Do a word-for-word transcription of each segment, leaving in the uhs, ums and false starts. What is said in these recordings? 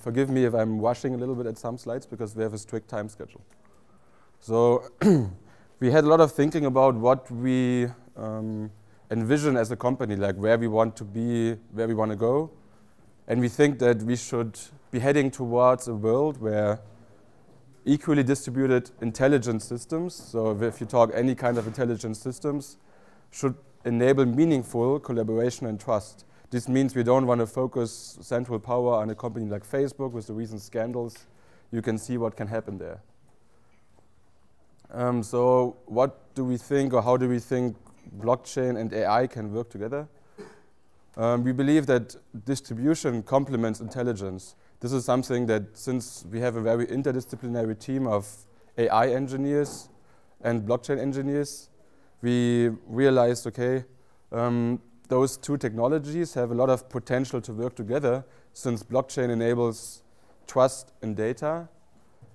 forgive me if I'm rushing a little bit at some slides because we have a strict time schedule. So we had a lot of thinking about what we um, envision as a company, like where we want to be, where we want to go. And we think that we should be heading towards a world where equally distributed intelligent systems, so if you talk any kind of intelligent systems, should enable meaningful collaboration and trust. This means we don't want to focus central power on a company like Facebook with the recent scandals. You can see what can happen there. Um, so what do we think, or how do we think blockchain and A I can work together? Um, we believe that distribution complements intelligence. This is something that, since we have a very interdisciplinary team of A I engineers and blockchain engineers, we realized, okay, um, those two technologies have a lot of potential to work together, since blockchain enables trust in data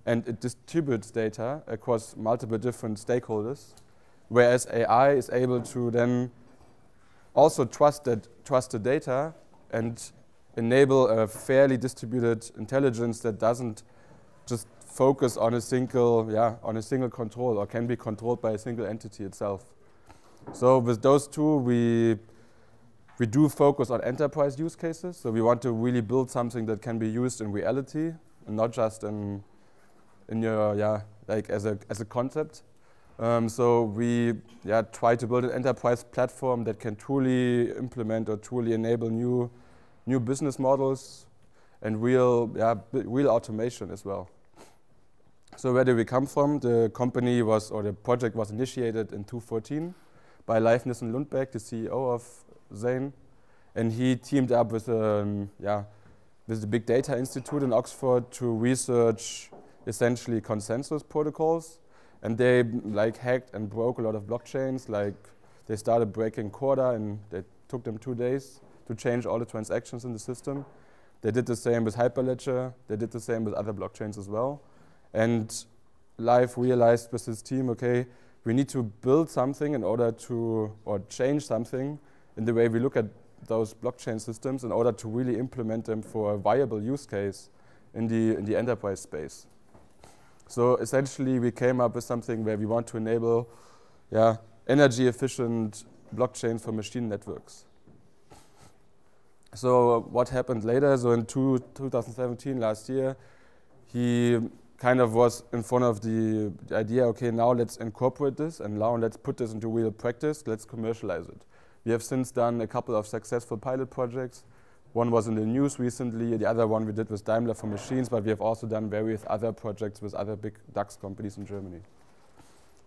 and it distributes data across multiple different stakeholders, whereas A I is able to then also trust that trusted data and enable a fairly distributed intelligence that doesn't just focus on a single, yeah, on a single control, or can be controlled by a single entity itself. So with those two, we we do focus on enterprise use cases. So we want to really build something that can be used in reality and not just in in your, yeah, like as a as a concept. Um, so we yeah, try to build an enterprise platform that can truly implement or truly enable new new business models and real, yeah, real automation as well. So where do we come from? The company was, or the project was initiated in two thousand fourteen by Leifness and Lundbeck, the C E O of Zane, and he teamed up with um, yeah, with the Big Data Institute in Oxford to research essentially consensus protocols. And they like hacked and broke a lot of blockchains. Like they started breaking Corda, and it took them two days to change all the transactions in the system. They did the same with Hyperledger. They did the same with other blockchains as well. And Leif realized with his team, okay, we need to build something in order to, or change something in the way we look at those blockchain systems in order to really implement them for a viable use case in the, in the enterprise space. So essentially, we came up with something where we want to enable, yeah, energy-efficient blockchains for machine networks. So what happened later? So in two, twenty seventeen, last year, he kind of was in front of the idea, okay, now let's incorporate this, and now let's put this into real practice, let's commercialize it. We have since done a couple of successful pilot projects. One was in the news recently, the other one we did with Daimler for machines, but we have also done various other projects with other big DAX companies in Germany.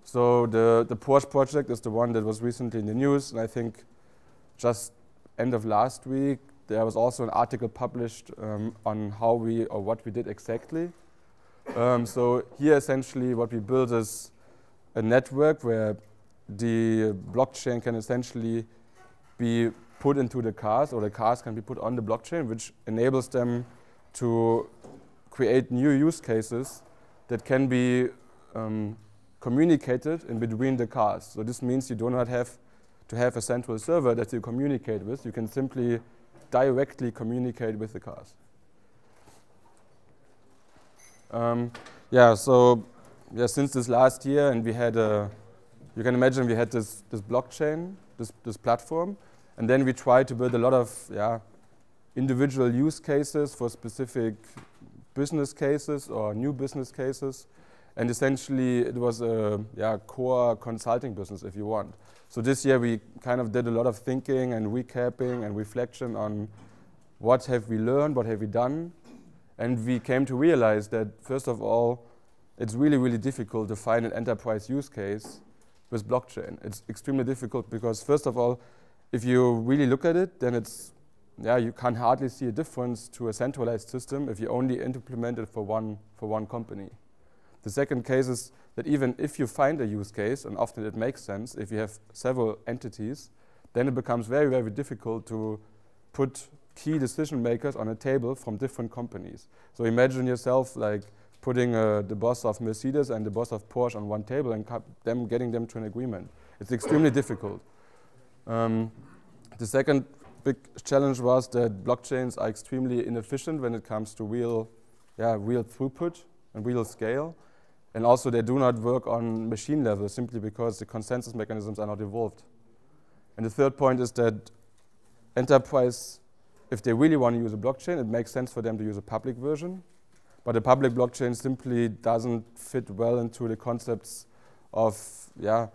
So the, the Porsche project is the one that was recently in the news, and I think just end of last week, there was also an article published um, on how we, or what we did exactly. Um, so here essentially what we build is a network where the blockchain can essentially be put into the cars, or the cars can be put on the blockchain, which enables them to create new use cases that can be um, communicated in between the cars. So this means you do not have to have a central server that you communicate with. You can simply directly communicate with the cars. Um, yeah, so yeah, since this last year, and we had a, you can imagine we had this, this blockchain, this, this platform, and then we tried to build a lot of yeah, individual use cases for specific business cases or new business cases. And essentially, it was a yeah, core consulting business, if you want. So this year, we kind of did a lot of thinking and recapping and reflection on what have we learned, what have we done. And we came to realize that, first of all, it's really, really difficult to find an enterprise use case with blockchain. It's extremely difficult because, first of all, if you really look at it, then it's, yeah, you can hardly see a difference to a centralized system if you only implement it for one, for one company. The second case is that even if you find a use case, and often it makes sense, if you have several entities, then it becomes very, very difficult to put key decision makers on a table from different companies. So imagine yourself like putting uh, the boss of Mercedes and the boss of Porsche on one table and them getting them to an agreement. It's extremely difficult. Um, the second big challenge was that blockchains are extremely inefficient when it comes to real, yeah, real throughput and real scale. And also they do not work on machine level simply because the consensus mechanisms are not evolved. And the third point is that enterprise, if they really want to use a blockchain, it makes sense for them to use a public version. But the public blockchain simply doesn't fit well into the concepts of, yeah,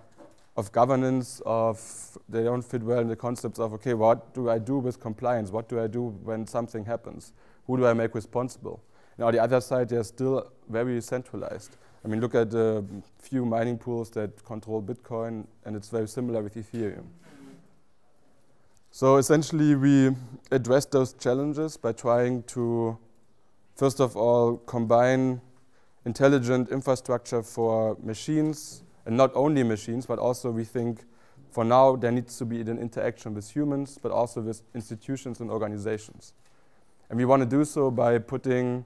of governance, of they don't fit well in the concepts of, okay, what do I do with compliance? What do I do when something happens? Who do I make responsible? Now, on the other side, they're still very centralized. I mean, look at the few mining pools that control Bitcoin, and it's very similar with Ethereum. So essentially, we address those challenges by trying to, first of all, combine intelligent infrastructure for machines, and not only machines, but also we think for now there needs to be an interaction with humans, but also with institutions and organizations. And we want to do so by putting,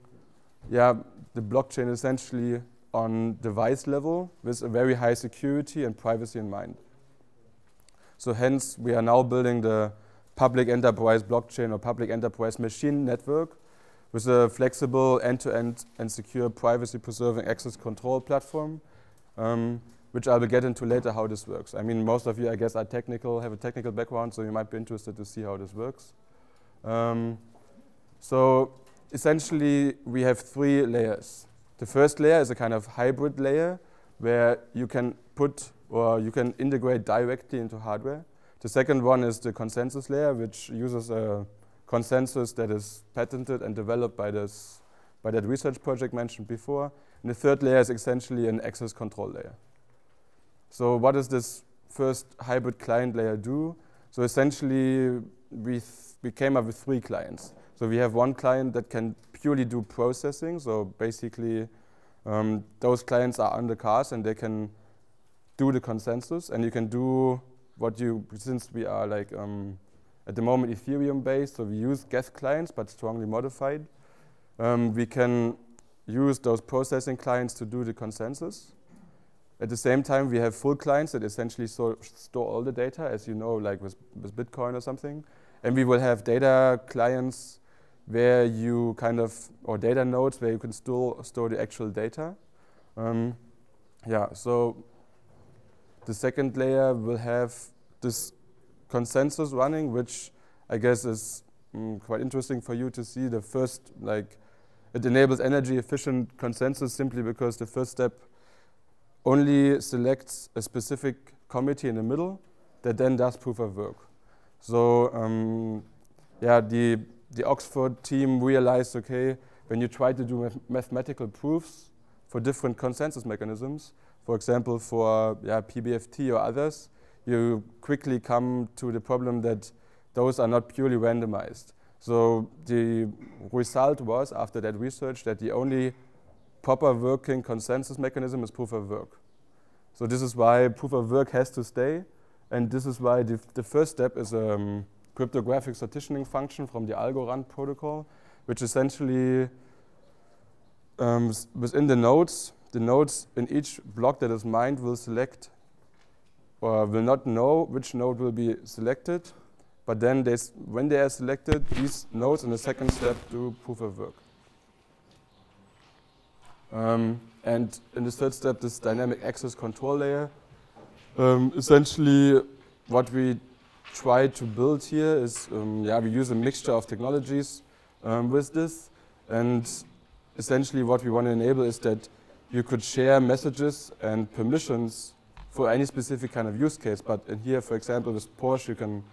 yeah, the blockchain essentially on device level with a very high security and privacy in mind. So hence, we are now building the public enterprise blockchain or public enterprise machine network with a flexible end-to-end and secure privacy-preserving access control platform, um, which I will get into later how this works. I mean, most of you, I guess, are technical, have a technical background, so you might be interested to see how this works. Um, so essentially, we have three layers. The first layer is a kind of hybrid layer where you can put or you can integrate directly into hardware. The second one is the consensus layer, which uses a consensus that is patented and developed by, this, by that research project mentioned before. And the third layer is essentially an access control layer. So what does this first hybrid client layer do? So essentially, we, we came up with three clients. So we have one client that can purely do processing. So basically, um, those clients are on the cars and they can do the consensus, and you can do what you, since we are like, um, at the moment Ethereum based, so we use geth clients but strongly modified. Um, we can use those processing clients to do the consensus. At the same time, we have full clients that essentially so store all the data, as you know, like with, with Bitcoin or something. And we will have data clients where you kind of, or data nodes where you can still store the actual data. Um, yeah, so the second layer will have this consensus running, which I guess is mm, quite interesting for you to see. The first, like, it enables energy efficient consensus simply because the first step only selects a specific committee in the middle that then does proof of work. So um, yeah, the the Oxford team realized, okay, when you try to do mathematical proofs for different consensus mechanisms, for example, for yeah, P B F T or others, you quickly come to the problem that those are not purely randomized. So the result was, after that research, that the only proper working consensus mechanism is proof of work. So this is why proof of work has to stay, and this is why the, the first step is a um, cryptographic partitioning function from the Algorand protocol, which essentially um, within the nodes, the nodes in each block that is mined will select, or will not know which node will be selected, but then they s when they are selected, these nodes in the second step do proof of work. Um, and in the third step, this dynamic access control layer, um, essentially what we try to build here is, um, yeah, we use a mixture of technologies um, with this, and essentially what we want to enable is that you could share messages and permissions for any specific kind of use case. But in here, for example, with Porsche, you can,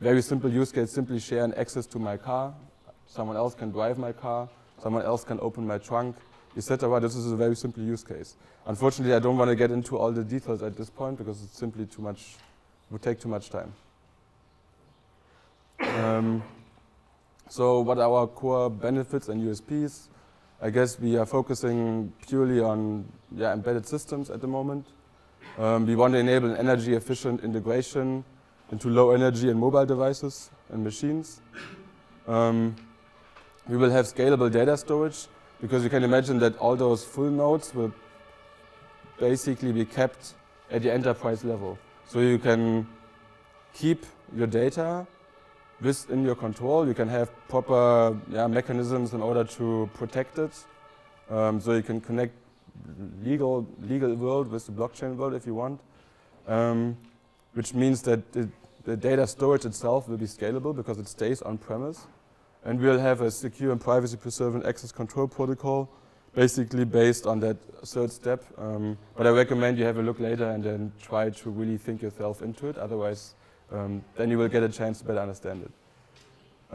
very simple use case, simply share an access to my car. Someone else can drive my car. Someone else can open my trunk, et cetera. This is a very simple use case. Unfortunately, I don't want to get into all the details at this point because it's simply too much, it would take too much time. Um, so what are our core benefits and U S Ps? I guess we are focusing purely on yeah, embedded systems at the moment. Um, we want to enable an energy-efficient integration into low-energy and mobile devices and machines. Um, we will have scalable data storage, because you can imagine that all those full nodes will basically be kept at the enterprise level. So you can keep your data within your control. You can have proper yeah, mechanisms in order to protect it. Um, so you can connect legal legal world with the blockchain world if you want, um, which means that it, the data storage itself will be scalable because it stays on premise, and we'll have a secure and privacy preserving access control protocol, basically based on that third step. Um, but I recommend you have a look later and then try to really think yourself into it. Otherwise, um, then you will get a chance to better understand it.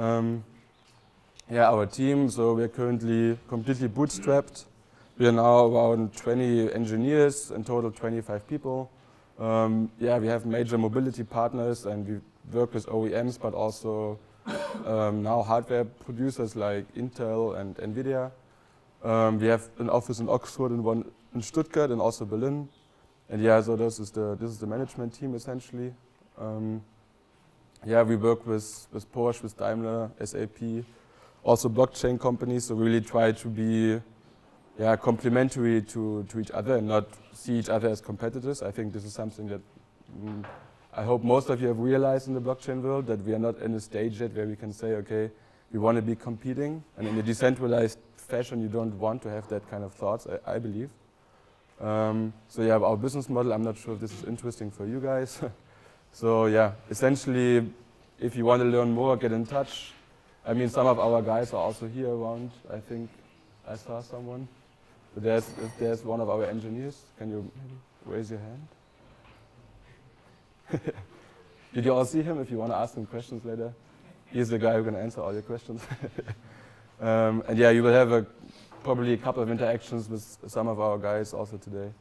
Um, yeah, our team. So we're currently completely bootstrapped. We are now around twenty engineers, in total twenty-five people. Um, yeah, we have major mobility partners and we work with O E Ms, but also um, now hardware producers like Intel and NVIDIA. Um, we have an office in Oxford and one in Stuttgart and also Berlin. And yeah, so this is the, this is the management team essentially. Um, yeah, we work with, with Porsche, with Daimler, S A P, also blockchain companies. So we really try to be yeah, complementary to, to each other and not see each other as competitors. I think this is something that mm, I hope most of you have realized in the blockchain world, that we are not in a stage yet where we can say, okay, we want to be competing. And in a decentralized fashion, you don't want to have that kind of thoughts, I, I believe. Um, so yeah, our business model, I'm not sure if this is interesting for you guys. So yeah, essentially, if you want to learn more, get in touch. I mean, some of our guys are also here around, I think. I saw someone. There's, if there's one of our engineers, can you raise your hand? Did you all see him? If you want to ask him questions later, he's the guy who can answer all your questions. um, and yeah, you will have a, probably a couple of interactions with some of our guys also today,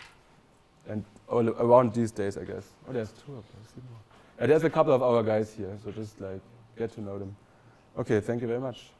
and all around these days, I guess. Oh, there's two of us. Uh, there's a couple of our guys here, so just like get to know them. Okay, thank you very much.